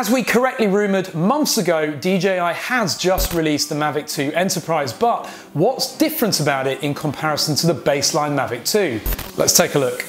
As we correctly rumored months ago, DJI has just released the Mavic 2 Enterprise, but what's different about it in comparison to the baseline Mavic 2? Let's take a look.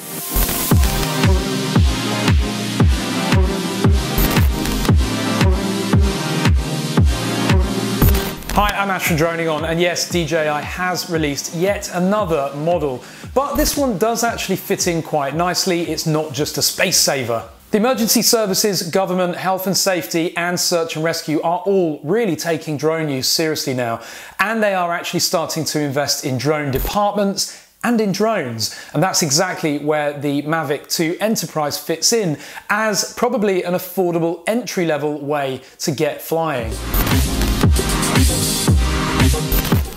Hi, I'm Ash from DroningOn, and yes, DJI has released yet another model, but this one does actually fit in quite nicely. It's not just a space saver. The emergency services, government, health and safety, and search and rescue are all really taking drone use seriously now. And they are actually starting to invest in drone departments and in drones. And that's exactly where the Mavic 2 Enterprise fits in, as probably an affordable entry-level way to get flying.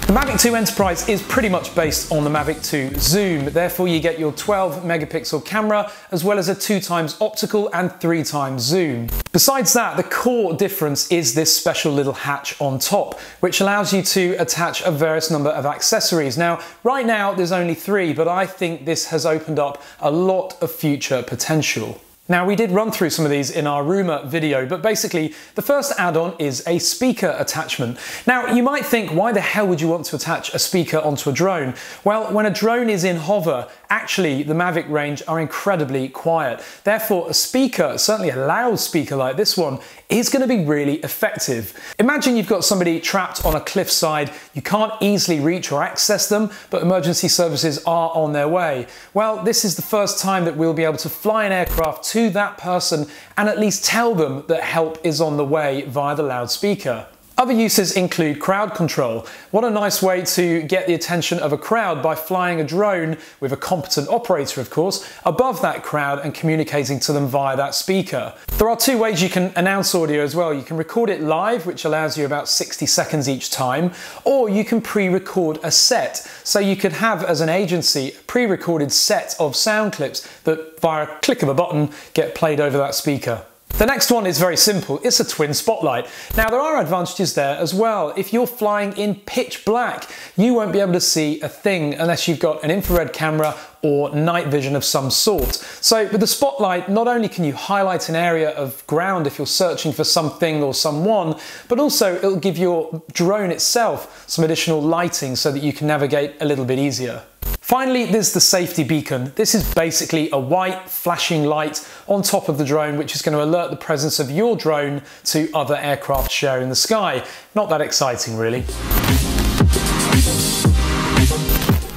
The Mavic 2 Enterprise is pretty much based on the Mavic 2 Zoom, therefore you get your 12 megapixel camera as well as a 2x optical and 3x zoom. Besides that, the core difference is this special little hatch on top, which allows you to attach a various number of accessories. Now, right now there's only 3, but I think this has opened up a lot of future potential. Now, we did run through some of these in our rumour video, but basically the first add-on is a speaker attachment. Now, you might think, why the hell would you want to attach a speaker onto a drone? Well, when a drone is in hover, actually the Mavic range are incredibly quiet. Therefore, a speaker, certainly a loud speaker like this one, is going to be really effective. Imagine you've got somebody trapped on a cliffside, you can't easily reach or access them, but emergency services are on their way. Well, this is the first time that we'll be able to fly an aircraft to that person and at least tell them that help is on the way via the loudspeaker. Other uses include crowd control. What a nice way to get the attention of a crowd by flying a drone, with a competent operator of course, above that crowd and communicating to them via that speaker. There are 2 ways you can announce audio as well. You can record it live, which allows you about 60 seconds each time, or you can pre-record a set. So you could have, as an agency, a pre-recorded set of sound clips that via a click of a button get played over that speaker. The next one is very simple, it's a twin spotlight. Now, there are advantages there as well. If you're flying in pitch black, you won't be able to see a thing unless you've got an infrared camera or night vision of some sort. So with the spotlight, not only can you highlight an area of ground if you're searching for something or someone, but also it'll give your drone itself some additional lighting so that you can navigate a little bit easier. Finally, there's the safety beacon. This is basically a white flashing light on top of the drone, which is going to alert the presence of your drone to other aircraft sharing the sky. Not that exciting, really.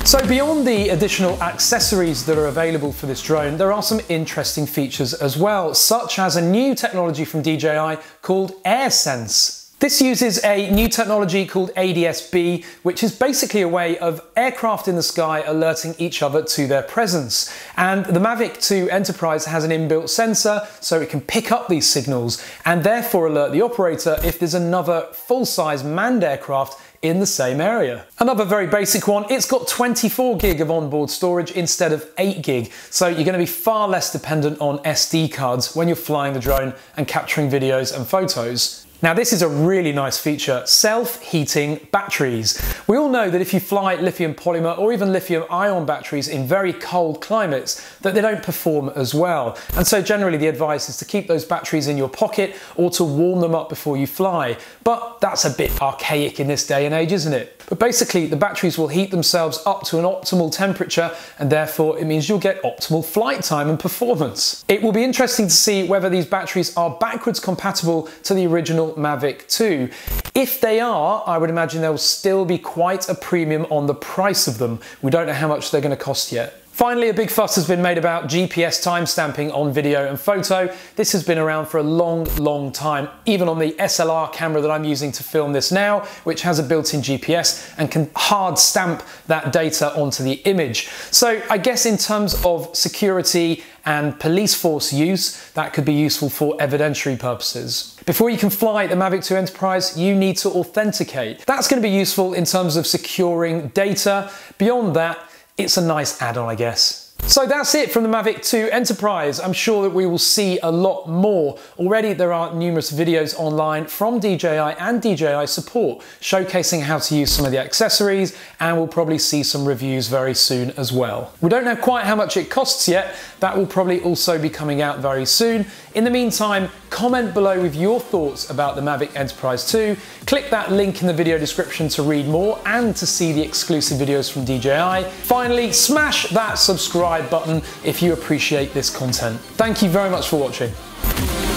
So beyond the additional accessories that are available for this drone, there are some interesting features as well, such as a new technology from DJI called AirSense. This uses a new technology called ADS-B, which is basically a way of aircraft in the sky alerting each other to their presence. And the Mavic 2 Enterprise has an inbuilt sensor, so it can pick up these signals and therefore alert the operator if there's another full-size manned aircraft in the same area. Another very basic one, it's got 24 gig of onboard storage instead of 8 gig, so you're going to be far less dependent on SD cards when you're flying the drone and capturing videos and photos. Now, this is a really nice feature, self-heating batteries. We all know that if you fly lithium polymer or even lithium ion batteries in very cold climates, that they don't perform as well. And so generally the advice is to keep those batteries in your pocket or to warm them up before you fly. But that's a bit archaic in this day and age, isn't it? But basically the batteries will heat themselves up to an optimal temperature, and therefore it means you'll get optimal flight time and performance. It will be interesting to see whether these batteries are backwards compatible to the original Mavic 2. If they are, I would imagine there will still be quite a premium on the price of them. We don't know how much they're going to cost yet. Finally, a big fuss has been made about GPS timestamping on video and photo. This has been around for a long, long time, even on the SLR camera that I'm using to film this now, which has a built-in GPS and can hard stamp that data onto the image. So I guess in terms of security and police force use, that could be useful for evidentiary purposes. Before you can fly the Mavic 2 Enterprise, you need to authenticate. That's going to be useful in terms of securing data. Beyond that, it's a nice add-on, I guess. So that's it from the Mavic 2 Enterprise. I'm sure that we will see a lot more. Already there are numerous videos online from DJI and DJI support showcasing how to use some of the accessories, and we'll probably see some reviews very soon as well. We don't know quite how much it costs yet. That will probably also be coming out very soon. In the meantime, Comment below with your thoughts about the Mavic Enterprise 2. Click that link in the video description to read more and to see the exclusive videos from DJI. Finally, smash that subscribe button if you appreciate this content. Thank you very much for watching.